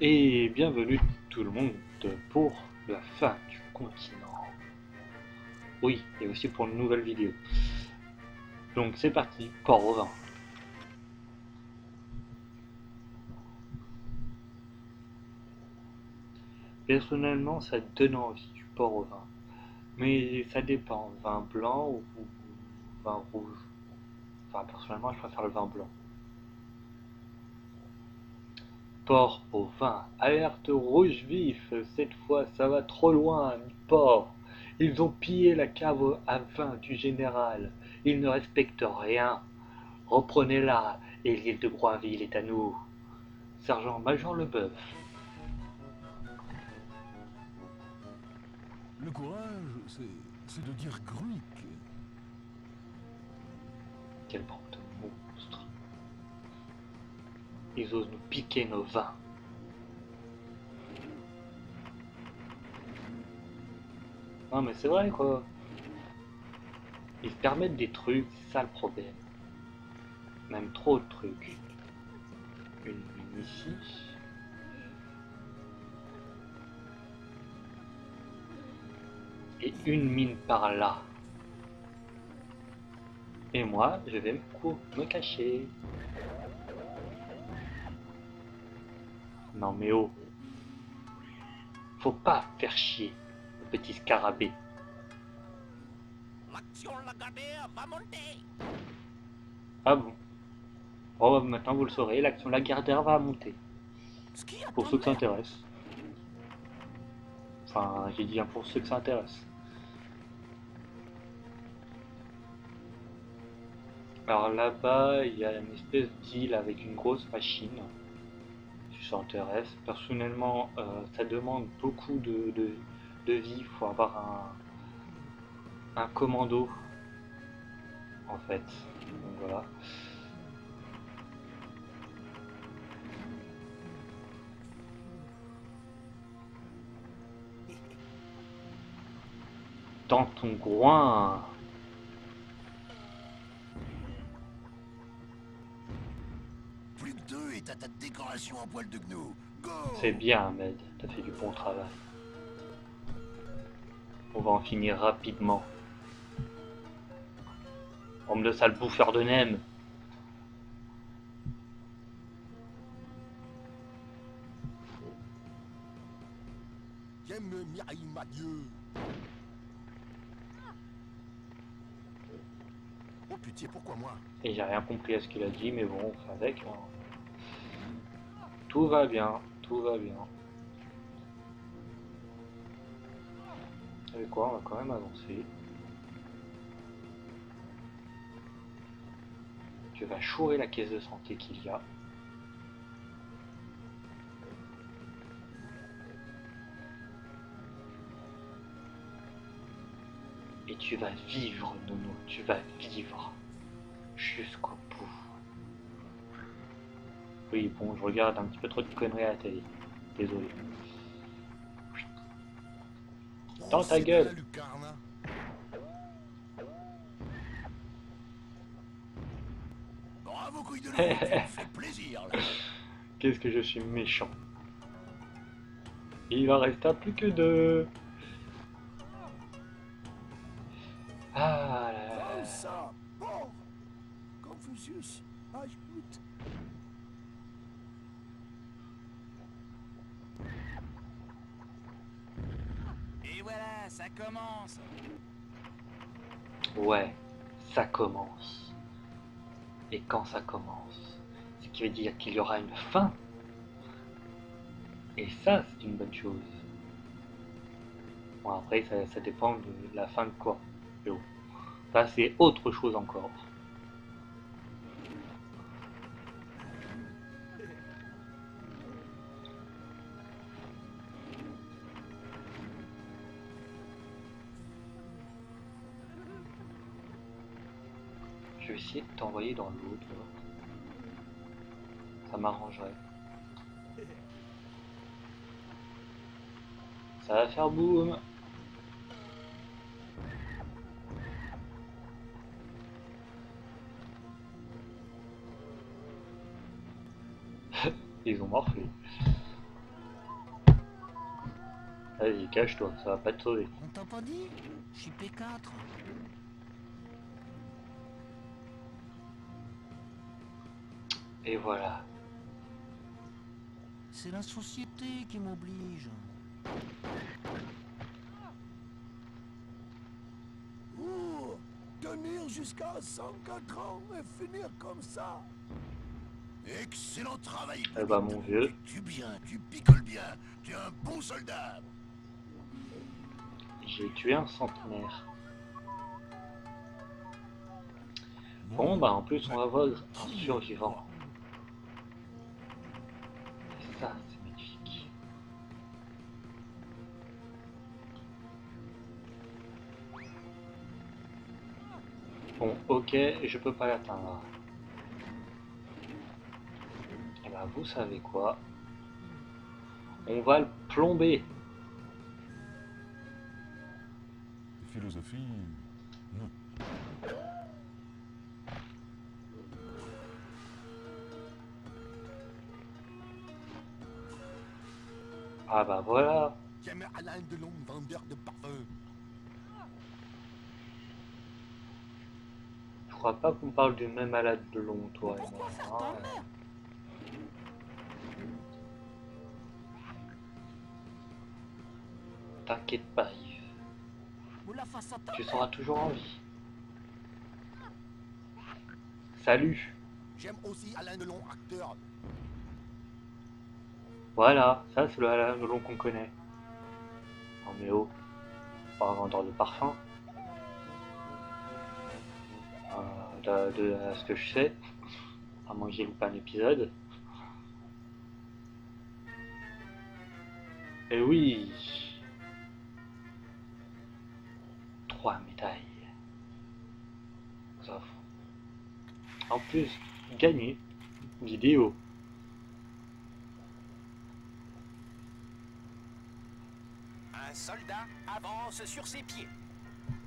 Et bienvenue tout le monde pour la fin du continent. Oui, et aussi pour une nouvelle vidéo. Donc c'est parti, port au vin. Personnellement, ça donne envie du port au vin. Mais ça dépend, vin blanc ou vin rouge. Enfin, personnellement, je préfère le vin blanc. Port au vin, alerte rouge vif, cette fois ça va trop loin, port. Ils ont pillé la cave à vin du général, ils ne respectent rien. Reprenez-la, et l'île de Broinville est à nous. Sergent-major Leboeuf. Le courage, c'est de dire gruic. Quelle bande de monstres. Ils osent nous piquer nos vins. Non mais c'est vrai quoi. Ils se permettent des trucs, c'est ça le problème. Même trop de trucs. Une mine ici. Et une mine par là. Et moi, je vais me cacher. Non mais oh. Faut pas faire chier, le petit scarabée. L'action Lagardère va monter. Ah bon. Oh, maintenant vous le saurez, l'action Lagardère va monter. Pour ceux que ça intéresse. Enfin, j'ai dit pour ceux que ça intéresse. Alors là-bas, il y a une espèce d'île avec une grosse machine, si ça intéresse. Personnellement, ça demande beaucoup de vie, il faut avoir un commando, en fait. Donc voilà. Dans ton groin. T'as ta décoration en poil de gnou. C'est bien, Ahmed. T'as fait du bon travail. On va en finir rapidement. Homme de sale bouffeur de nems. Oh putain, pourquoi moi? Et j'ai rien compris à ce qu'il a dit, mais bon, on fait avec. Hein. Tout va bien, tout va bien. Et quoi, on va quand même avancer. Tu vas chourer la caisse de santé qu'il y a. Et tu vas vivre, Nono, tu vas vivre jusqu'au bout. Oui, bon, je regarde un petit peu trop de conneries à la télé. Désolé. Dans ta gueule. Qu'est-ce que je suis méchant. Il en reste plus que deux. Ah là. Confucius, ajoute. Voilà, ça commence. Ouais, ça commence. Et quand ça commence, ce qui veut dire qu'il y aura une fin. Et ça, c'est une bonne chose. Bon, après, ça dépend de la fin de quoi. Yo. Ça, c'est autre chose encore. Je vais essayer de t'envoyer dans l'autre. Ça m'arrangerait. Ça va faire boum. Ils ont morflé. Vas-y, cache-toi, ça va pas te sauver. On t'a pas dit? Je suis P4. Et voilà. C'est la société qui m'oblige. Ouh, tenir jusqu'à 104 ans et finir comme ça. Excellent travail. Eh bah mon vieux. Tu picoles bien, tu es un bon soldat. J'ai tué un centenaire. Bon bah en plus on va voir un survivant. Ça c'est magnifique. Bon ok, je peux pas l'atteindre. Et bah vous savez quoi? On va le plomber. Philosophie, non. Ah bah voilà. J'aime Alain Delon, vendeur de parfums. Je crois pas qu'on parle du même Alain Delon, toi. Mais pourquoi faire ta mère ? T'inquiète pas, Yves. Tu seras toujours en vie. Salut. J'aime aussi Alain Delon, acteur. Voilà, ça c'est le Alain Delon qu'on connaît. Non mais oh, pas un vendeur de parfum. De ce que je sais, à moins que j'ai loupé un épisode. Et oui. 3 médailles. Sauf. En plus, gagner vidéo. Un soldat avance sur ses pieds.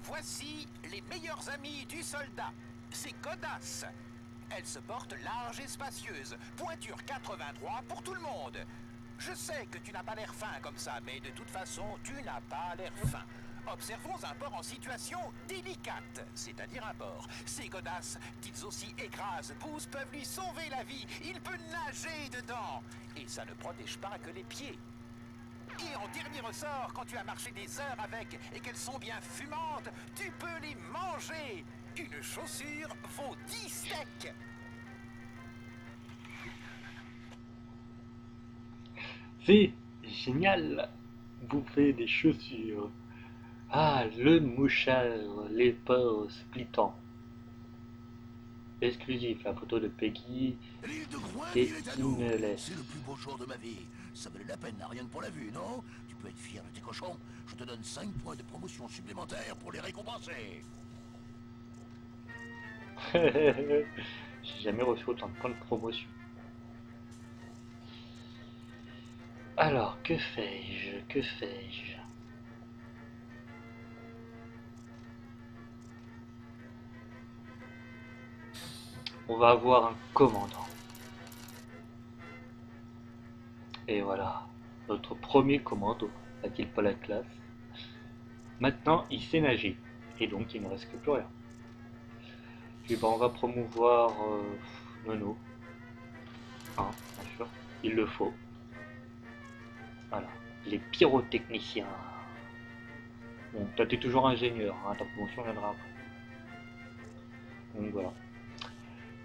Voici les meilleurs amis du soldat. Ces godasses. Elles se portent larges et spacieuses. Pointure 83 pour tout le monde. Je sais que tu n'as pas l'air fin comme ça, mais de toute façon, tu n'as pas l'air fin. Observons un port en situation délicate, c'est-à-dire un port. Ces godasses, dites aussi écrases, pousses, peuvent lui sauver la vie. Il peut nager dedans. Et ça ne protège pas que les pieds. Et en dernier ressort, quand tu as marché des heures avec et qu'elles sont bien fumantes, tu peux les manger. Une chaussure vaut 10 steaks. C'est génial. Bouffer des chaussures. Ah, le mouchard, les porcs splittants. Exclusif, la photo de Peggy de. C'est le plus beau jour de ma vie. Ça valait la peine, rien que pour la vue, non? Tu peux être fier de tes cochons. Je te donne 5 points de promotion supplémentaires pour les récompenser. J'ai jamais reçu autant de points de promotion. Alors, que fais-je? Que fais-je? On va avoir un commandant. Et voilà, notre premier commando. A-t-il pas la classe? Maintenant, il sait nager. Et donc, il ne reste que plus rien. Et ben, on va promouvoir Nono. Hein, bien sûr. Il le faut. Voilà. Les pyrotechniciens. Bon, toi, t'es toujours ingénieur. Hein, ta promotion viendra après. Donc, voilà.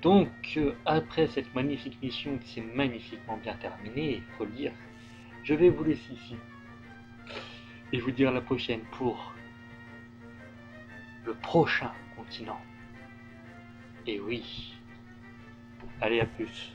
Donc, après cette magnifique mission qui s'est magnifiquement bien terminée, il faut le dire, je vais vous laisser ici et vous dire à la prochaine pour le prochain continent. Et oui, allez à plus.